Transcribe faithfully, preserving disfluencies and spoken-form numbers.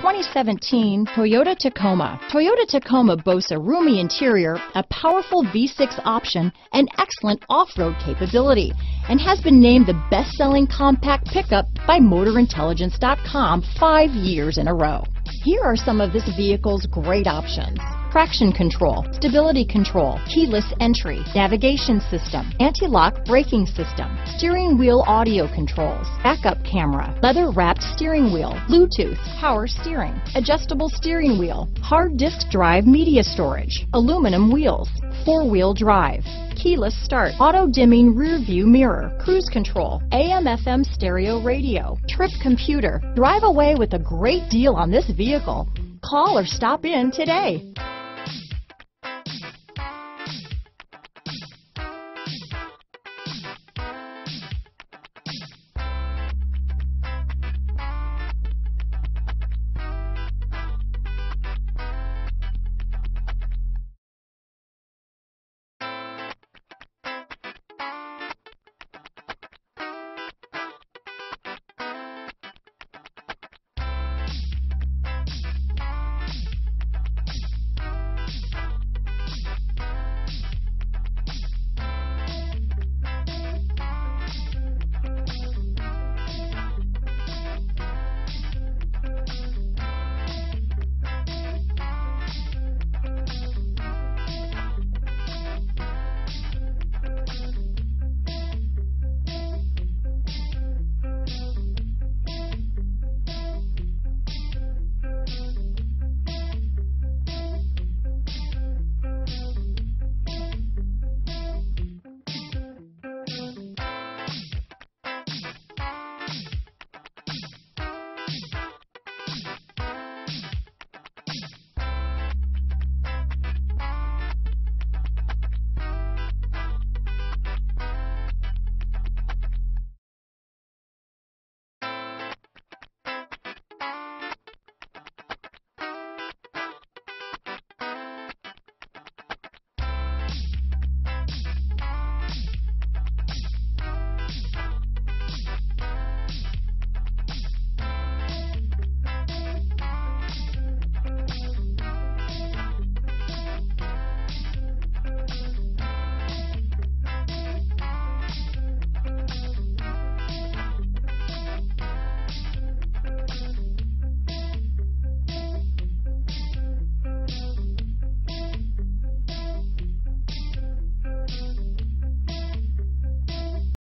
twenty seventeen Toyota Tacoma. Toyota Tacoma boasts a roomy interior, a powerful V six option, and excellent off-road capability, and has been named the best-selling compact pickup by Motor Intelligence dot com five years in a row. Here are some of this vehicle's great options: traction control, stability control, keyless entry, navigation system, anti-lock braking system, steering wheel audio controls, backup camera, leather-wrapped steering wheel, Bluetooth, power steering, adjustable steering wheel, hard disk drive media storage, aluminum wheels, four-wheel drive, keyless start, auto-dimming rear-view mirror, cruise control, A M F M stereo radio, trip computer. Drive away with a great deal on this vehicle. Call or stop in today.